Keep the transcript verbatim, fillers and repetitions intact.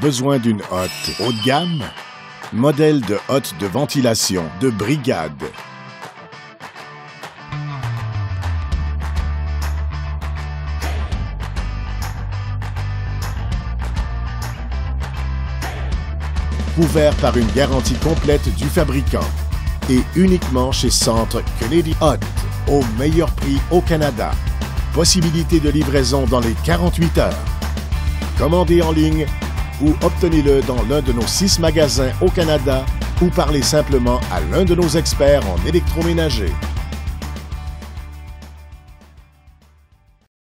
Besoin d'une hotte haut de gamme? Modèle de hotte de ventilation de Brigade. Couvert par une garantie complète du fabricant et uniquement chez Centre Kennedy Hot, au meilleur prix au Canada. Possibilité de livraison dans les quarante-huit heures. Commandez en ligne ou obtenez-le dans l'un de nos six magasins au Canada ou parlez simplement à l'un de nos experts en électroménager.